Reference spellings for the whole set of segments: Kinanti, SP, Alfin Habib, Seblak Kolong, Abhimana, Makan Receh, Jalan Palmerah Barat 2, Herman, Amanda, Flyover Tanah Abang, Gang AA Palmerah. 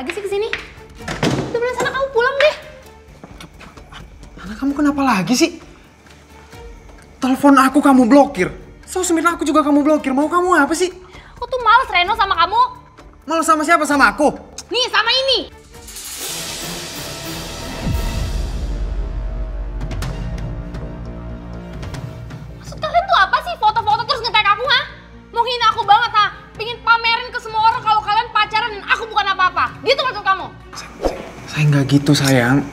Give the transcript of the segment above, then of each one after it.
lagi sih kesini? Udah bener sana, kamu pulang deh. Ana, kamu kenapa lagi sih? Telepon aku kamu blokir. Sosmed aku juga kamu blokir. Mau kamu apa sih? Aku tuh males Reno sama kamu. Males sama siapa? Sama aku? Nih, sama ini. Nggak gitu sayang.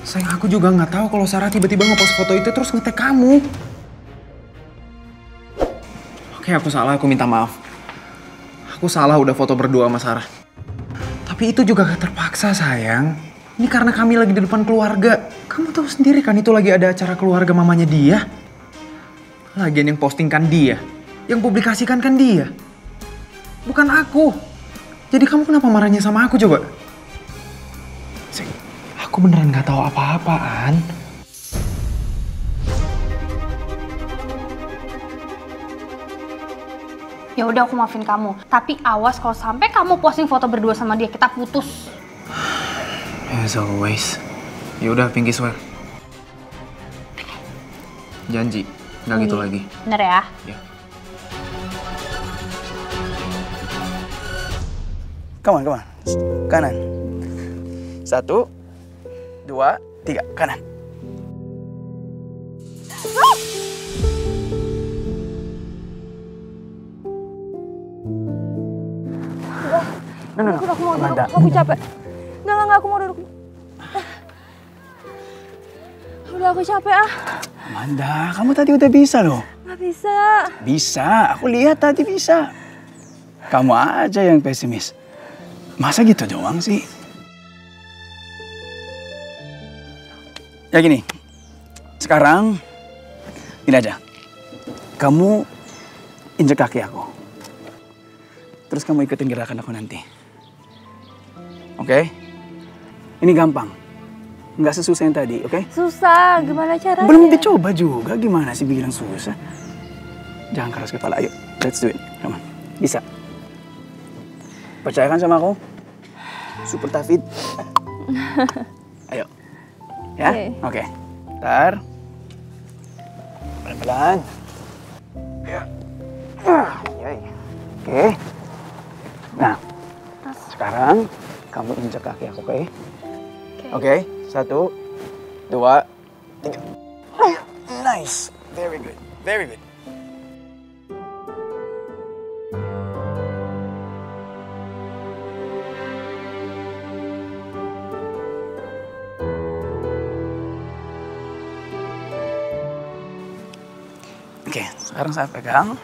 Sayang, aku juga nggak tahu kalau Sarah tiba-tiba ngepost foto itu terus nge-tag kamu. Oke, aku salah, aku minta maaf. Aku salah udah foto berdua sama Sarah. Tapi itu juga gak terpaksa sayang. Ini karena kami lagi di depan keluarga. Kamu tahu sendiri kan itu lagi ada acara keluarga mamanya dia. Lagian yang posting kan dia, yang publikasikan kan dia, bukan aku. Jadi kamu kenapa marahnya sama aku coba? Aku beneran gak tahu apa-apaan. Ya udah, aku maafin kamu. Tapi awas kalau sampai kamu posting foto berdua sama dia, kita putus. As always. Ya udah, Pinky swear. Janji, nggak gitu lagi. Bener ya? Ya. Come on, come on. Kanan. 1, 2, 3, kanan. Aku mau duduk, aku capek. Enggak, aku mau duduk. Udah, aku capek ah. Amanda, kamu tadi udah bisa loh. Nggak bisa. Bisa, aku lihat tadi bisa. Kamu aja yang pesimis. Masa gitu doang sih? Ya gini, sekarang gini aja, kamu injek kaki aku, terus kamu ikutin gerakan aku nanti, oke? Ini gampang, nggak sesusah yang tadi, oke? Susah, gimana caranya? Belum dicoba juga, gimana sih bilang susah? Jangan keras kepala, ayo, let's do it, come on, bisa. Percayakan sama aku, super tough it, ayo. Ya, oke. Ntar, pelan-pelan. Ya. Oke. Nah, sekarang kamu injek kaki aku, oke? Oke, 1, 2, 3. Nice, very good, very good. Oke, sekarang saya pegang.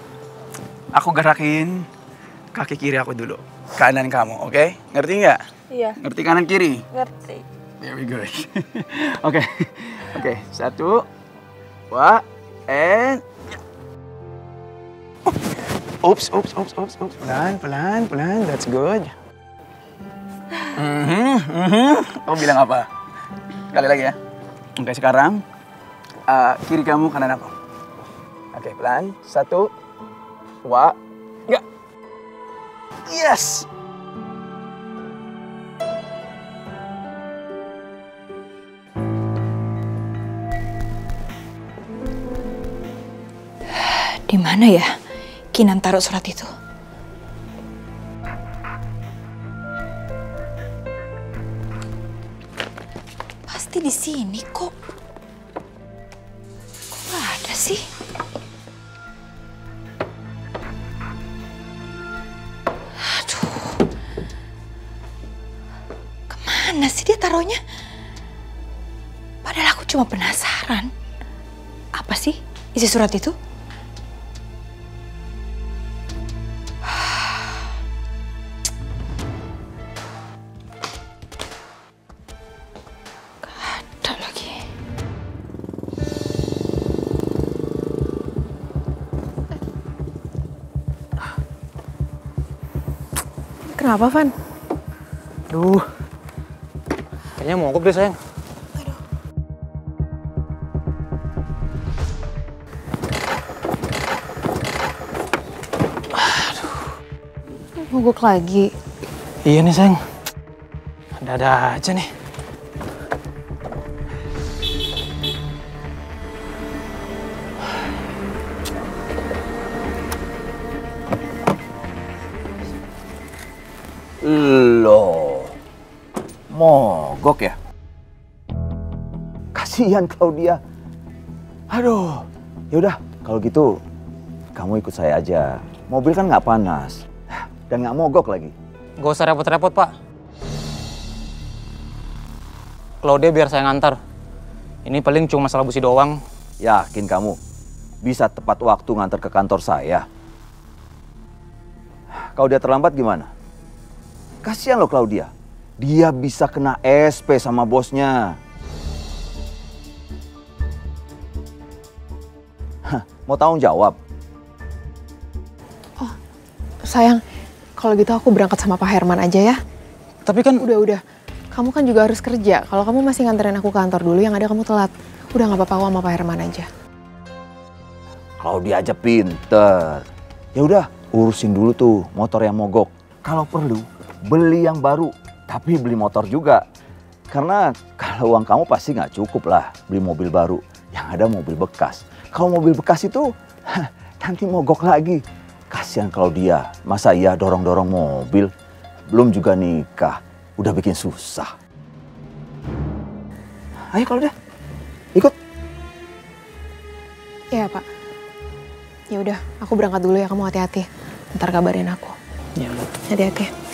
Aku gerakin kaki kiri aku dulu. Kanan kamu, oke? Okay? Ngerti nggak? Iya. Ngerti kanan kiri? Ngerti. Very good. Oke. Oke, 1, 2, and... Oops, oops, oops, oops, oops. Pelan, pelan, pelan. That's good. Kamu bilang apa? Sekali lagi ya. Oke, sekarang kiri kamu, kanan aku. Oke, pelan. 1, 2, 3. Yes! Di mana ya Kinan taruh surat itu? Pasti di sini kok. Kok nggak ada sih? Mana sih dia taruhnya? Padahal aku cuma penasaran. Apa sih isi surat itu? Gak ada lagi. Kenapa, Van? Duh. Kayaknya mau ngogok deh sayang. Aduh. Aduh. Ngogok lagi. Iya nih, sayang. Ada-ada aja nih. Loh, mogok ya? Kasihan Claudia. Aduh, yaudah kalau gitu kamu ikut saya aja. Mobil kan nggak panas dan nggak mogok lagi. Gak usah repot-repot, Pak. Claudia biar saya ngantar. Ini paling cuma masalah busi doang. Yakin kamu bisa tepat waktu ngantar ke kantor saya? Kalau dia terlambat gimana? Kasihan loh Claudia, dia bisa kena SP sama bosnya. Hah, mau tanggung jawab? Oh, sayang, kalau gitu aku berangkat sama Pak Herman aja ya. Tapi kan... Udah. Kamu kan juga harus kerja. Kalau kamu masih nganterin aku ke kantor dulu, yang ada kamu telat. Udah, gak apa-apa, aku sama Pak Herman aja. Claudia aja pinter. Ya udah, urusin dulu tuh motor yang mogok. Kalau perlu, beli yang baru, tapi beli motor juga. Karena kalau uang kamu pasti nggak cukup lah beli mobil baru. Yang ada mobil bekas. Kalau mobil bekas itu nanti mogok lagi. Kasihan Claudia, masa iya dorong-dorong mobil? Belum juga nikah, udah bikin susah. Ayo Claudia, ikut. Iya Pak. Ya udah, aku berangkat dulu ya, kamu hati-hati. Ntar kabarin aku. Iya. Hati-hati.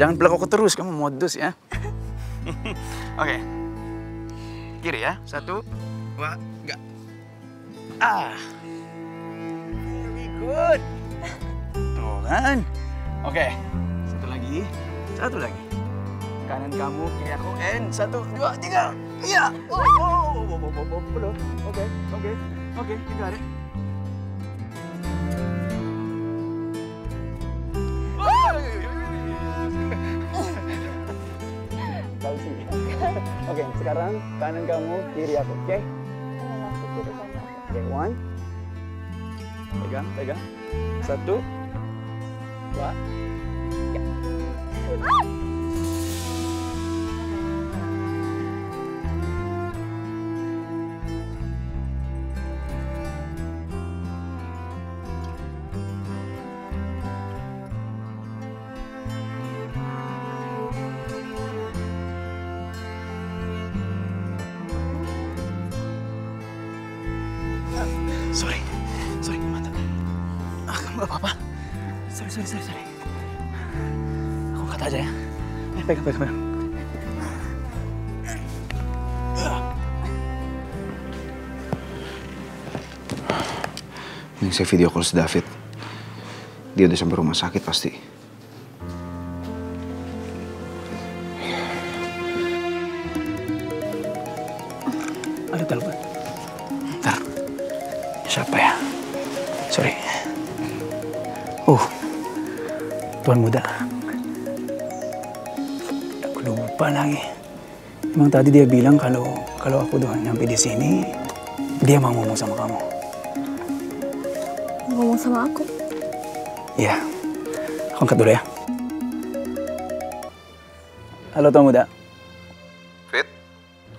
Jangan belakang aku terus, kamu modus ya. Oke. Kiri ya, 1, 2, 3. Ah. Very good. Tuh kan. Oke. Satu lagi. Kanan kamu, kiri aku, and 1, 2, 3. Iya. Oke, itu ada. Oke, sekarang kanan kamu, kiri aku, oke? Oke, 1. Pegang. 1, 2, 3. Sorry, Amanda. Ah, kamu gak apa-apa? Sorry. Aku angkat aja ya. Pegang. Mending saya video call si David. Dia udah sampai rumah sakit pasti. Ada telepon. Bentar. Siapa ya? Sorry. Tuan muda. Aku lupa lagi. Emang tadi dia bilang kalau aku udah nyampe di sini, dia mau ngomong sama kamu. Ngomong sama aku? Iya. Aku angkat dulu ya. Halo Tuan Muda. Fit,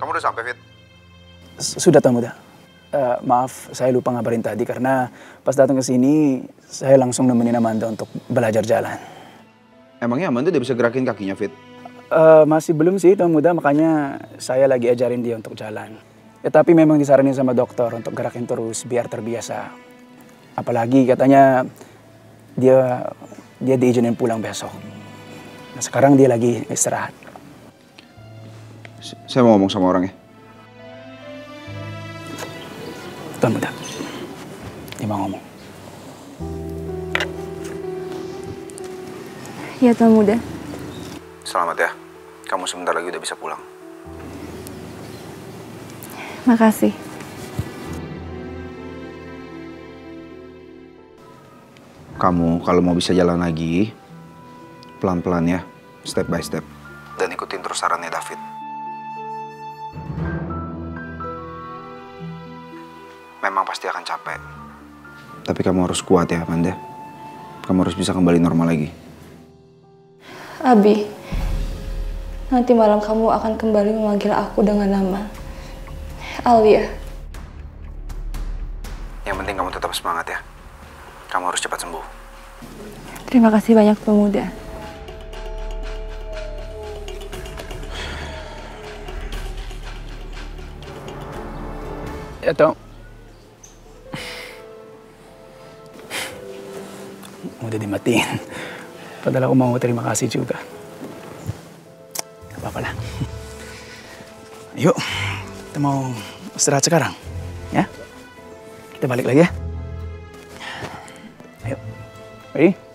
kamu udah sampai Fit? Sudah Tuan Muda. Maaf, saya lupa ngabarin tadi karena pas datang ke sini saya langsung nemenin Amanda untuk belajar jalan. Emangnya Amanda udah bisa gerakin kakinya, Fit? Masih belum sih, Tuan Muda, makanya saya lagi ajarin dia untuk jalan. Ya, tapi memang disaranin sama dokter untuk gerakin terus biar terbiasa. Apalagi katanya dia diizinin pulang besok. Nah, sekarang dia lagi istirahat. Saya mau ngomong sama orangnya. Tuan Muda, dia mau ngomong. Ya Tuan Muda. Selamat ya, kamu sebentar lagi udah bisa pulang. Makasih. Kamu kalau mau bisa jalan lagi, pelan-pelan ya, step by step. Dan ikutin terus sarannya David. Memang pasti akan capek. Tapi kamu harus kuat ya, Amanda. Kamu harus bisa kembali normal lagi. Abi, nanti malam kamu akan kembali memanggil aku dengan nama Alia. Yang penting kamu tetap semangat ya. Kamu harus cepat sembuh. Terima kasih banyak pemuda. Atau udah dimatiin. Padahal aku mau terima kasih juga. Gak apa-apa lah. Yuk, kita mau istirahat sekarang, ya? Kita balik lagi ya. Ayo, ready?